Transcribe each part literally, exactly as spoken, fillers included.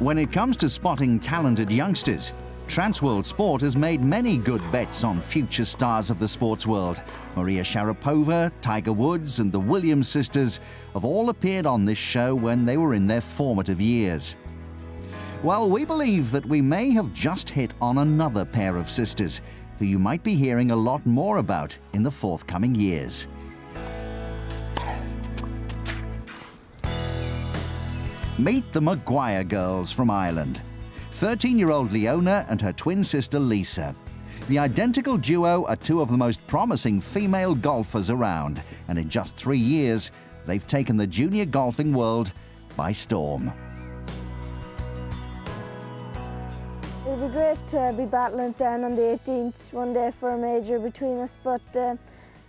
When it comes to spotting talented youngsters, Transworld Sport has made many good bets on future stars of the sports world. Maria Sharapova, Tiger Woods and the Williams sisters have all appeared on this show when they were in their formative years. Well, we believe that we may have just hit on another pair of sisters who you might be hearing a lot more about in the forthcoming years. Meet the Maguire girls from Ireland. thirteen-year-old Leona and her twin sister Lisa. The identical duo are two of the most promising female golfers around, and in just three years, they've taken the junior golfing world by storm. It'd be great to be battling down on the eighteenth one day for a major between us, but uh,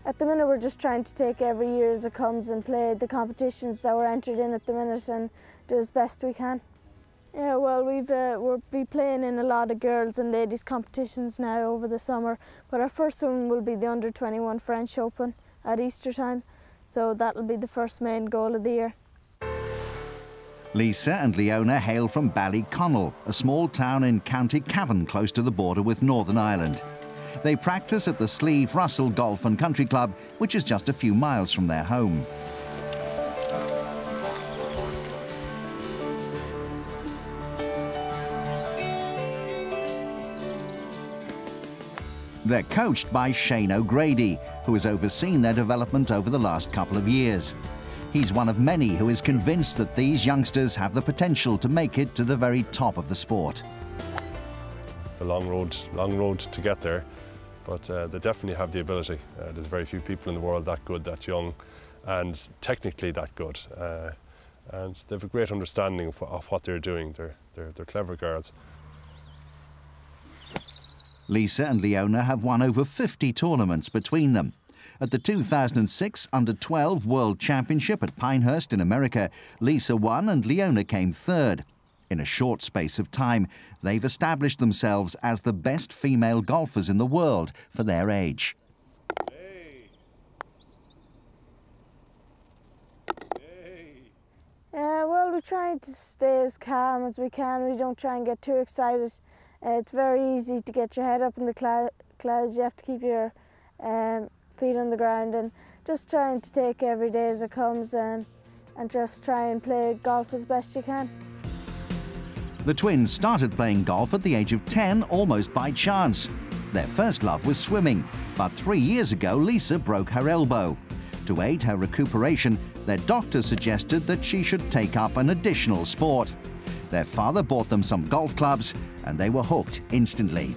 at the minute we're just trying to take every year as it comes and play the competitions that we're entered in at the minute and do as best we can. Yeah, well, we've uh, we'll be playing in a lot of girls and ladies competitions now over the summer, but our first one will be the under twenty-one French Open at Easter time, so that'll be the first main goal of the year. Lisa and Leona hail from Ballyconnell, a small town in County Cavan close to the border with Northern Ireland. They practice at the Slieve Russell Golf and Country Club, which is just a few miles from their home. They're coached by Shane O'Grady, who has overseen their development over the last couple of years. He's one of many who is convinced that these youngsters have the potential to make it to the very top of the sport. It's a long road, long road to get there, but uh, they definitely have the ability. Uh, there's very few people in the world that good, that young, and technically that good. Uh, and they have a great understanding of, of what they're doing. They're, they're, they're clever girls. Lisa and Leona have won over fifty tournaments between them. At the two thousand six under twelve World Championship at Pinehurst in America, Lisa won and Leona came third. In a short space of time, they've established themselves as the best female golfers in the world for their age. Hey. Hey. Uh, well, we're trying to stay as calm as we can. We don't try and get too excited. Uh, it's very easy to get your head up in the clou clouds. You have to keep your um, feet on the ground and just trying to take every day as it comes and, and just try and play golf as best you can. The twins started playing golf at the age of ten almost by chance. Their first love was swimming, but three years ago Lisa broke her elbow. To aid her recuperation, their doctor suggested that she should take up an additional sport. Their father bought them some golf clubs and they were hooked instantly.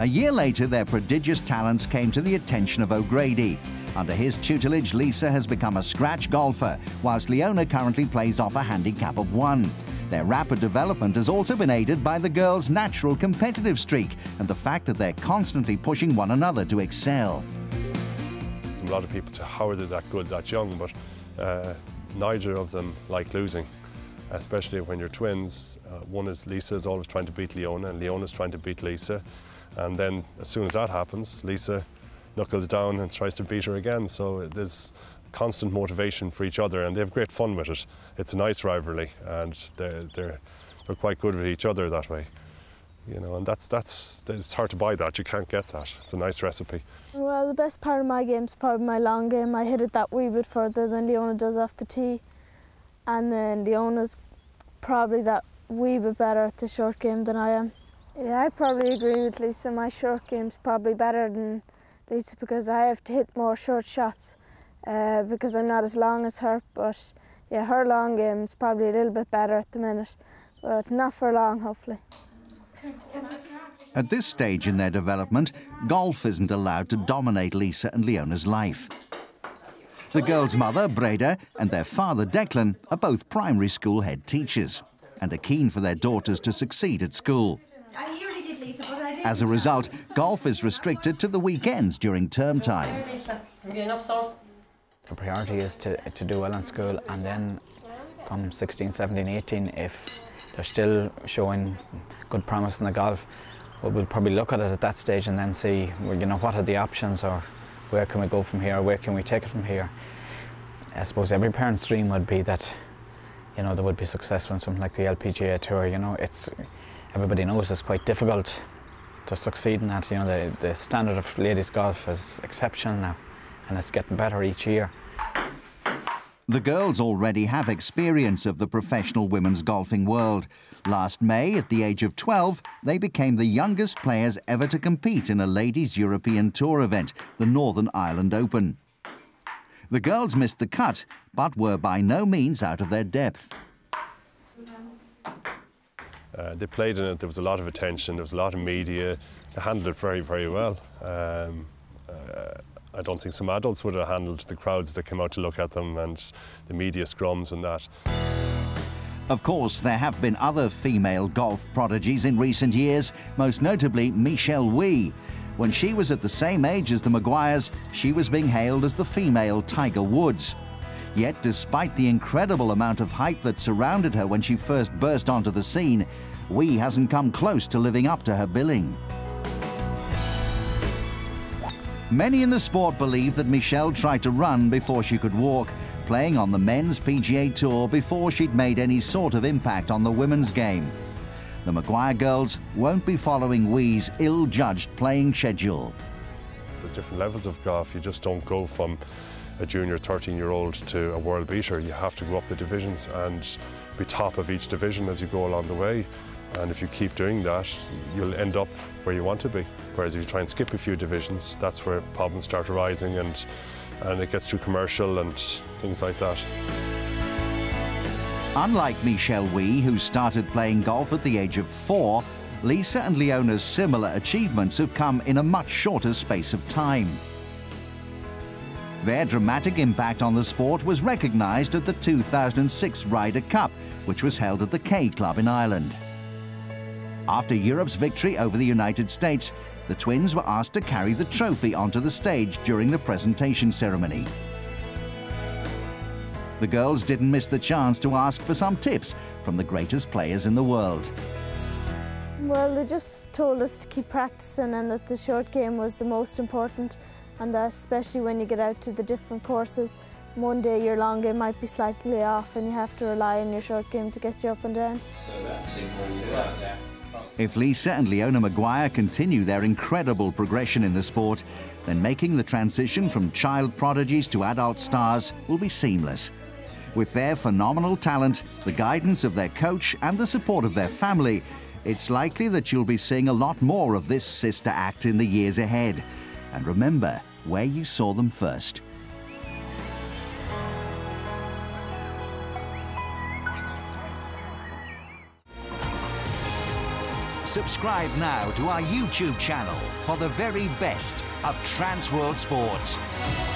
A year later, their prodigious talents came to the attention of O'Grady. Under his tutelage, Lisa has become a scratch golfer, whilst Leona currently plays off a handicap of one. Their rapid development has also been aided by the girls' natural competitive streak and the fact that they're constantly pushing one another to excel. A lot of people say, how are they that good, that young? But uh, neither of them like losing, especially when you're twins. Uh, one is Lisa is always trying to beat Leona, and Leona's trying to beat Lisa. And then as soon as that happens, Lisa knuckles down and tries to beat her again. So there's constant motivation for each other and they have great fun with it. It's a nice rivalry and they're, they're, they're quite good with each other that way. You know, and that's, that's, it's hard to buy that. You can't get that. It's a nice recipe. Well, the best part of my game is probably my long game. I hit it that wee bit further than Leona does off the tee. And then Leona's probably that wee bit better at the short game than I am. Yeah, I probably agree with Lisa. My short game's probably better than Lisa because I have to hit more short shots uh, because I'm not as long as her. But yeah, her long game's probably a little bit better at the minute, but not for long, hopefully. At this stage in their development, golf isn't allowed to dominate Lisa and Leona's life. The girls' mother, Breda, and their father, Declan, are both primary school head teachers and are keen for their daughters to succeed at school. As a result, golf is restricted to the weekends during term time. The priority is to, to do well in school, and then come sixteen, seventeen, eighteen, if they're still showing good promise in the golf, well, we'll probably look at it at that stage and then see, well, you know, what are the options, or where can we go from here, or where can we take it from here. I suppose every parent's dream would be that, you know, they would be successful in something like the L P G A Tour. You know, it's, everybody knows it's quite difficult to succeed in that. You know, the, the standard of ladies' golf is exceptional now, and it's getting better each year. The girls already have experience of the professional women's golfing world. Last May, at the age of twelve, they became the youngest players ever to compete in a ladies' European Tour event, the Northern Ireland Open. The girls missed the cut, but were by no means out of their depth. Uh, they played in it, there was a lot of attention, there was a lot of media. They handled it very, very well. Um, uh, I don't think some adults would have handled the crowds that came out to look at them and the media scrums and that. Of course, there have been other female golf prodigies in recent years, most notably Michelle Wie. When she was at the same age as the Maguires, she was being hailed as the female Tiger Woods. Yet, despite the incredible amount of hype that surrounded her when she first burst onto the scene, Wie hasn't come close to living up to her billing. Many in the sport believe that Michelle tried to run before she could walk, playing on the men's P G A Tour before she'd made any sort of impact on the women's game. The Maguire girls won't be following Wie's ill-judged playing schedule. There's different levels of golf. You just don't go from a junior thirteen-year-old to a world beater. You have to go up the divisions and be top of each division as you go along the way. And if you keep doing that, you'll end up where you want to be. Whereas if you try and skip a few divisions, that's where problems start arising, and, and it gets too commercial and things like that. Unlike Michelle Wie, who started playing golf at the age of four, Lisa and Leona's similar achievements have come in a much shorter space of time. Their dramatic impact on the sport was recognised at the two thousand six Ryder Cup, which was held at the K Club in Ireland. After Europe's victory over the United States, the twins were asked to carry the trophy onto the stage during the presentation ceremony. The girls didn't miss the chance to ask for some tips from the greatest players in the world. Well, they just told us to keep practicing and that the short game was the most important, and that especially when you get out to the different courses, one day your long game might be slightly off and you have to rely on your short game to get you up and down. If Lisa and Leona Maguire continue their incredible progression in the sport, then making the transition from child prodigies to adult stars will be seamless. With their phenomenal talent, the guidance of their coach and the support of their family, it's likely that you'll be seeing a lot more of this sister act in the years ahead. And remember where you saw them first. Subscribe now to our YouTube channel for the very best of Transworld Sport.